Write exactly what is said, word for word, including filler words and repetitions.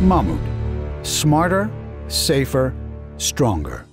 Mahmoud. Smarter, safer, stronger.